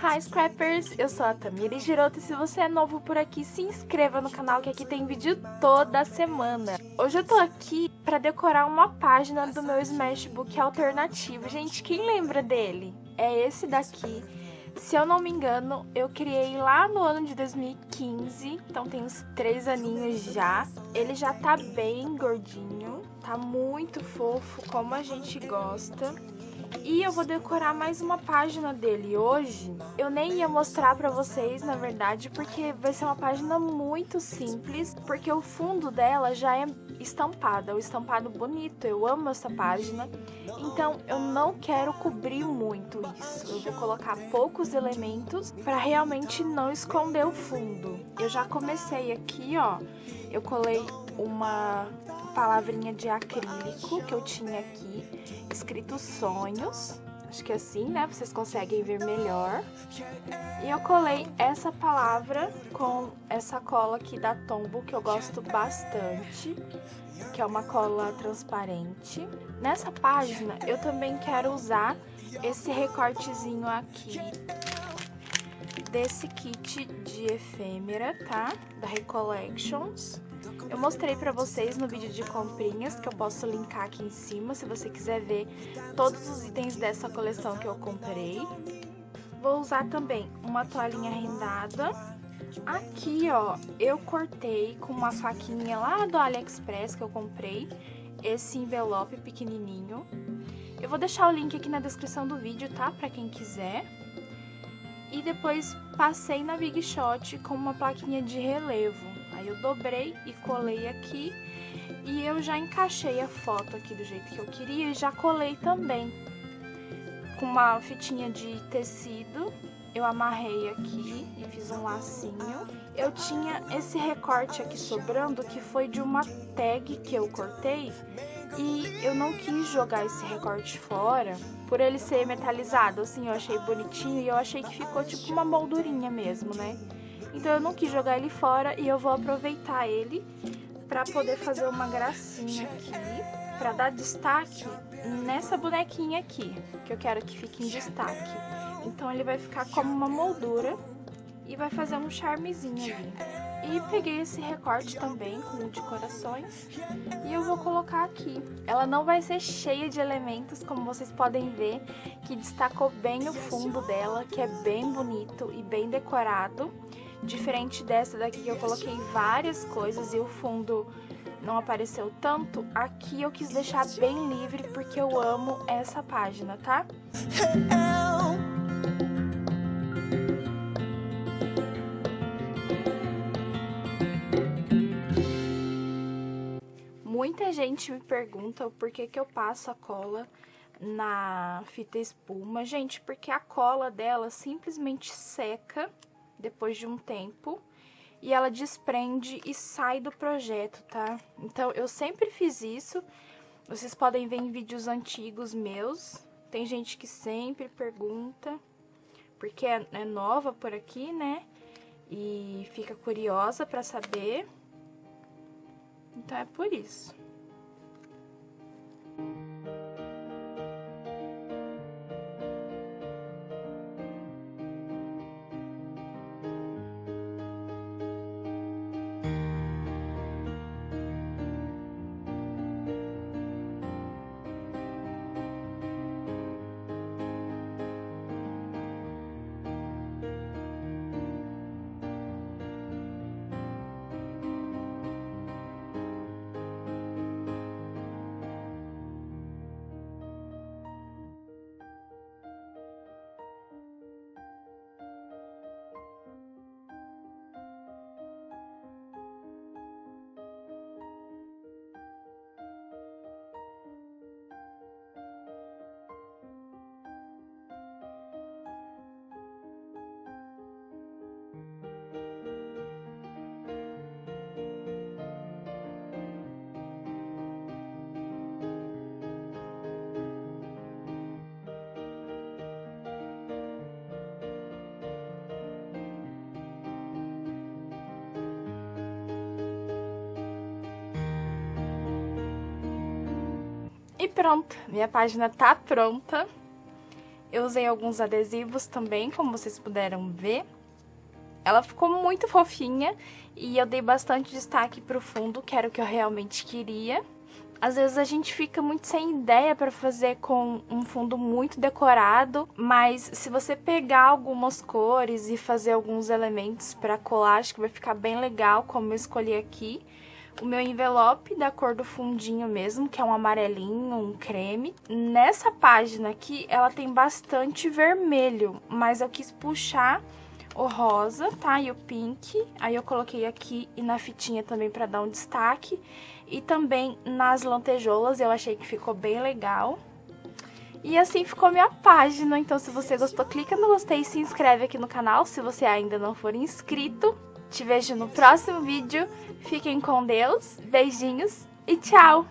Hi Scrappers, eu sou a Tamires Giroto e se você é novo por aqui, se inscreva no canal que aqui tem vídeo toda semana. Hoje eu tô aqui pra decorar uma página do meu Smashbook Alternativo. Gente, quem lembra dele? É esse daqui. Se eu não me engano, eu criei lá no ano de 2015, então tem uns 3 aninhos já. Ele já tá bem gordinho, tá muito fofo, como a gente gosta. E eu vou decorar mais uma página dele hoje. Eu nem ia mostrar pra vocês, na verdade, porque vai ser uma página muito simples, porque o fundo dela já é estampada, um estampado bonito, eu amo essa página. Então eu não quero cobrir muito isso, eu vou colocar poucos elementos pra realmente não esconder o fundo. Eu já comecei aqui, ó, eu colei uma palavrinha de acrílico que eu tinha aqui, escrito sonhos, acho que é assim, né? Vocês conseguem ver melhor. E eu colei essa palavra com essa cola aqui da Tombow, que eu gosto bastante, que é uma cola transparente. Nessa página eu também quero usar esse recortezinho aqui desse kit de efêmera, tá? Da Recollections. Eu mostrei pra vocês no vídeo de comprinhas, que eu posso linkar aqui em cima, se você quiser ver todos os itens dessa coleção que eu comprei. Vou usar também uma toalhinha rendada. Aqui, ó, eu cortei com uma faquinha lá do AliExpress que eu comprei esse envelope pequenininho. Eu vou deixar o link aqui na descrição do vídeo, tá? Pra quem quiser. E depois passei na Big Shot com uma plaquinha de relevo. Aí eu dobrei e colei aqui e eu já encaixei a foto aqui do jeito que eu queria e já colei também. Com uma fitinha de tecido, eu amarrei aqui e fiz um lacinho. Eu tinha esse recorte aqui sobrando que foi de uma tag que eu cortei e eu não quis jogar esse recorte fora por ele ser metalizado, assim eu achei bonitinho e eu achei que ficou tipo uma moldurinha mesmo, né? Então eu não quis jogar ele fora e eu vou aproveitar ele pra poder fazer uma gracinha aqui, pra dar destaque nessa bonequinha aqui, que eu quero que fique em destaque. Então ele vai ficar como uma moldura e vai fazer um charmezinho ali. E peguei esse recorte também com um de corações e eu vou colocar aqui. Ela não vai ser cheia de elementos, como vocês podem ver, que destacou bem o fundo dela, que é bem bonito e bem decorado. Diferente dessa daqui que eu coloquei várias coisas e o fundo não apareceu tanto, aqui eu quis deixar bem livre porque eu amo essa página, tá? Muita gente me pergunta por que que eu passo a cola na fita espuma. Gente, porque a cola dela simplesmente seca depois de um tempo, e ela desprende e sai do projeto, tá? Então, eu sempre fiz isso, vocês podem ver em vídeos antigos meus, tem gente que sempre pergunta, porque é nova por aqui, né? E fica curiosa pra saber, então é por isso. E pronto, minha página tá pronta. Eu usei alguns adesivos também, como vocês puderam ver. Ela ficou muito fofinha e eu dei bastante destaque pro fundo, que era o que eu realmente queria. Às vezes a gente fica muito sem ideia para fazer com um fundo muito decorado, mas se você pegar algumas cores e fazer alguns elementos para colar, acho que vai ficar bem legal, como eu escolhi aqui. O meu envelope da cor do fundinho mesmo, que é um amarelinho, um creme. Nessa página aqui, ela tem bastante vermelho, mas eu quis puxar o rosa, tá? E o pink. Aí eu coloquei aqui e na fitinha também pra dar um destaque. E também nas lantejoulas, eu achei que ficou bem legal. E assim ficou minha página. Então, se você gostou, clica no gostei e se inscreve aqui no canal, se você ainda não for inscrito. Te vejo no próximo vídeo, fiquem com Deus, beijinhos e tchau!